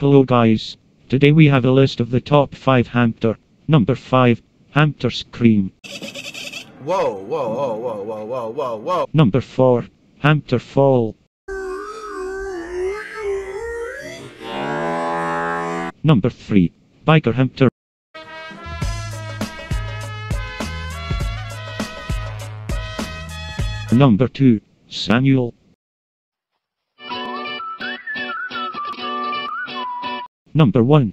Hello guys, today we have a list of the top 5 Hampter. Number 5, Hampter Scream. Whoa, whoa, whoa, whoa, whoa, whoa, whoa, whoa. Number 4, Hampter Fall. Number 3, Biker Hampter. Number 2, Samuel. Number 1.